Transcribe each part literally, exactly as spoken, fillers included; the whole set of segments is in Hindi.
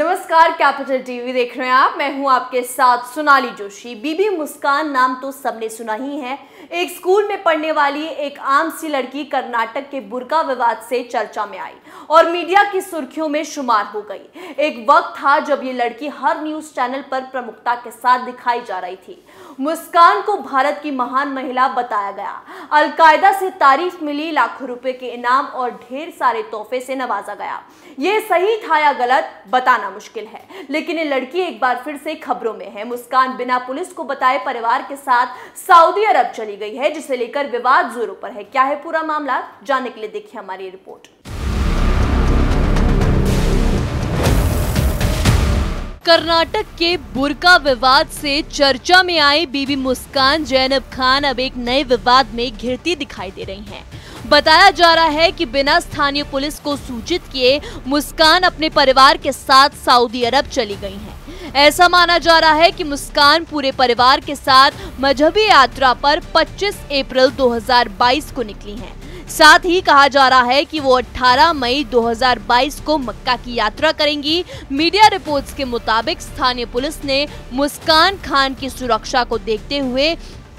नमस्कार, कैपिटल टीवी देख रहे हैं आप। मैं हूं आपके साथ सोनाली जोशी। बीबी मुस्कान नाम तो सबने सुना ही है। एक स्कूल में पढ़ने वाली एक आम सी लड़की कर्नाटक के बुर्का विवाद से चर्चा में आई और मीडिया की सुर्खियों में शुमार हो गई। एक वक्त था जब ये लड़की हर न्यूज चैनल पर प्रमुखता के साथ दिखाई जा रही थी। मुस्कान को भारत की महान महिला बताया गया, अलकायदा से तारीफ मिली, लाखों रुपए के इनाम और ढेर सारे तोहफे से नवाजा गया। ये सही था या गलत बताना मुश्किल है, लेकिन ये लड़की एक बार फिर से खबरों में है। मुस्कान बिना पुलिस को बताए परिवार के साथ सऊदी अरब चली गई है, जिसे लेकर विवाद जोरों पर है। क्या है पूरा मामला, जानने के लिए देखिए हमारी रिपोर्ट। कर्नाटक के बुर्का विवाद से चर्चा में आई बीबी मुस्कान जैनब खान अब एक नए विवाद में घिरती दिखाई दे रही हैं। बताया जा रहा है कि बिना स्थानीय पुलिस को सूचित किए मुस्कान अपने परिवार के साथ सऊदी अरब चली गई हैं। ऐसा माना जा रहा है कि मुस्कान पूरे परिवार के साथ मजहबी यात्रा पर पच्चीस अप्रैल दो हज़ार बाईस को निकली हैं। साथ ही कहा जा रहा है कि वो अठारह मई दो हज़ार बाईस को मक्का की यात्रा करेंगी। मीडिया रिपोर्ट्स के मुताबिक स्थानीय पुलिस ने मुस्कान खान की सुरक्षा को देखते हुए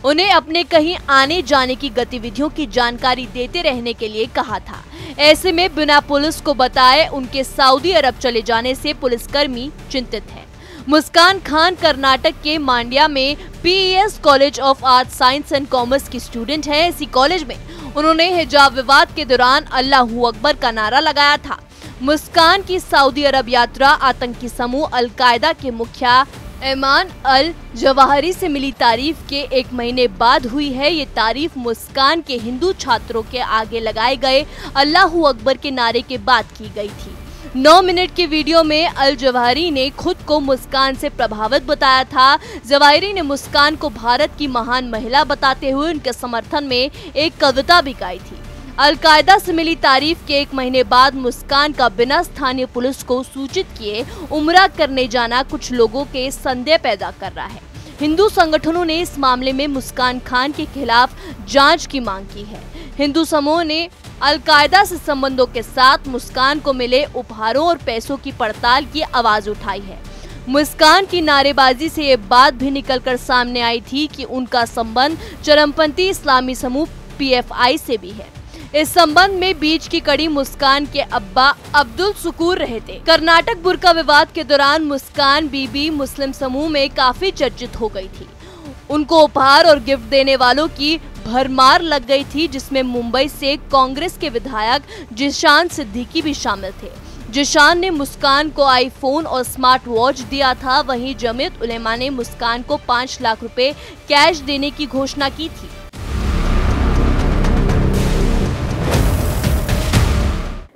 उन्हें अपने कहीं आने जाने की गतिविधियों की जानकारी देते रहने के लिए कहा था। ऐसे में बिना पुलिस को बताए उनके सऊदी अरब चले जाने से पुलिसकर्मी चिंतित हैं। मुस्कान खान कर्नाटक के मांड्या में PS college of art science and commerce की स्टूडेंट हैं। इसी कॉलेज में उन्होंने हिजाब विवाद के दौरान अल्लाहू अकबर का नारा लगाया था। मुस्कान की सऊदी अरब यात्रा आतंकी समूह अलकायदा के मुखिया ऐमान अल ज़वाहिरी से मिली तारीफ के एक महीने बाद हुई है। ये तारीफ मुस्कान के हिंदू छात्रों के आगे लगाए गए अल्लाहू अकबर के नारे के बाद की गई थी। नौ मिनट के वीडियो में अल ज़वाहिरी ने खुद को मुस्कान से प्रभावित बताया था। ज़वाहिरी ने मुस्कान को भारत की महान महिला बताते हुए उनके समर्थन में एक कविता भी गाई थी। अलकायदा से मिली तारीफ के एक महीने बाद मुस्कान का बिना स्थानीय पुलिस को सूचित किए उमरा करने जाना कुछ लोगों के संदेह पैदा कर रहा है। हिंदू संगठनों ने इस मामले में मुस्कान खान के खिलाफ जांच की मांग की है। हिंदू समूह ने अलकायदा से संबंधों के साथ मुस्कान को मिले उपहारों और पैसों की पड़ताल की आवाज उठाई है। मुस्कान की नारेबाजी से ये बात भी निकलकर सामने आई थी कि उनका संबंध चरमपंथी इस्लामी समूह पीएफआई से भी है। इस संबंध में बीच की कड़ी मुस्कान के अब्बा अब्दुल सुकूर रहे थे। कर्नाटक बुर्का विवाद के दौरान मुस्कान बीबी मुस्लिम समूह में काफी चर्चित हो गई थी। उनको उपहार और गिफ्ट देने वालों की भरमार लग गई थी, जिसमें मुंबई से कांग्रेस के विधायक जिशान सिद्दीकी भी शामिल थे। जिशान ने मुस्कान को आईफोन और स्मार्ट वॉच दिया था। वहीं जमीयत उलेमा ने मुस्कान को पाँच लाख रुपए कैश देने की घोषणा की थी।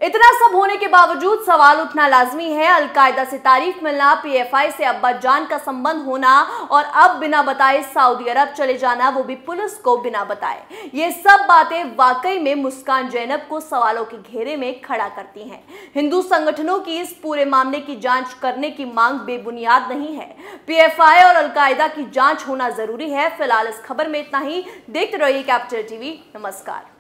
इतना सब होने के बावजूद सवाल उठना लाजमी है। अलकायदा से तारीफ मिलना, पीएफआई से अब्बा जान का संबंध होना और अब बिना बताए सऊदी अरब चले जाना, वो भी पुलिस को बिना बताए, ये सब बातें वाकई में मुस्कान जैनब को सवालों के घेरे में खड़ा करती हैं। हिंदू संगठनों की इस पूरे मामले की जांच करने की मांग बेबुनियाद नहीं है। पीएफआई और अलकायदा की जाँच होना जरूरी है। फिलहाल इस खबर में इतना ही। देखते रहिए कैपिटल टीवी। नमस्कार।